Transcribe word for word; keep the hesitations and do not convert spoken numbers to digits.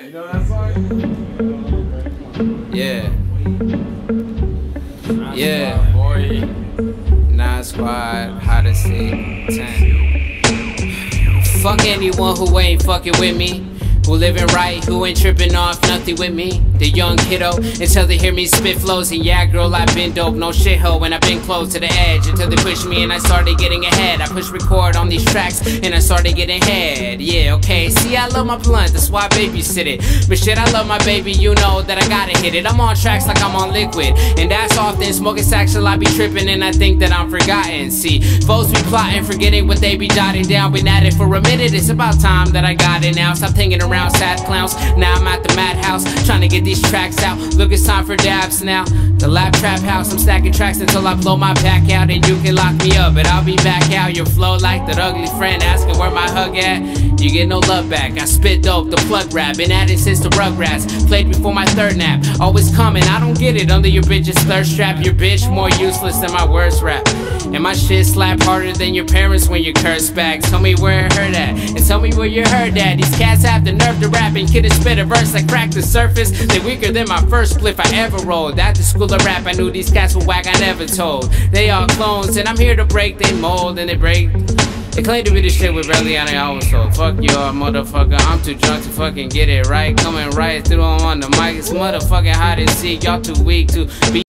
You know that song? Yeah. Nine yeah. Squad, boy. Nine squad, how to say ten. Fuck anyone who ain't fucking with me. Who living right, who ain't tripping off nothing with me. The young kiddo, until they hear me spit flows. And yeah, girl, I've been dope, no shithole, and I've been close to the edge. Until they push me and I started getting ahead. I push record on these tracks and I started getting head. Yeah, okay, see, I love my blunt, that's why I babysit it. But shit, I love my baby, you know that I gotta hit it. I'm on tracks like I'm on liquid, and that's often. Smoking sacks till I be tripping and I think that I'm forgotten. See, foes be plotting, forgetting what they be jotting down. Been at it for a minute, it's about time that I got it now. Stop thinking around sad clowns, now I'm at the madhouse, trying to get these tracks out. Look, it's time for dabs now, the lab trap house. I'm stacking tracks until I blow my back out. And you can lock me up, but I'll be back out. Your flow like that ugly friend, asking where my hug at. You get no love back, I spit dope, the plug rap. Been at it since the Rugrats, played before my third nap. Always coming, I don't get it, under your bitch's thirst trap. Your bitch more useless than my worst rap. And my shit slap harder than your parents when you curse back. Tell me where it hurt at, and tell me where you heard that. These cats have the nerve to rap and kid and spit a verse that cracked the surface. They weaker than my first spliff I ever rolled. At the school of rap, I knew these cats were whack, I never told. They all clones, and I'm here to break they mold, and they break. They claim to be the shit with barely on their own, so fuck you all, motherfucker. I'm too drunk to fucking get it right. Coming right through on the mic, it's motherfucking hot and sick. Y'all too weak to be.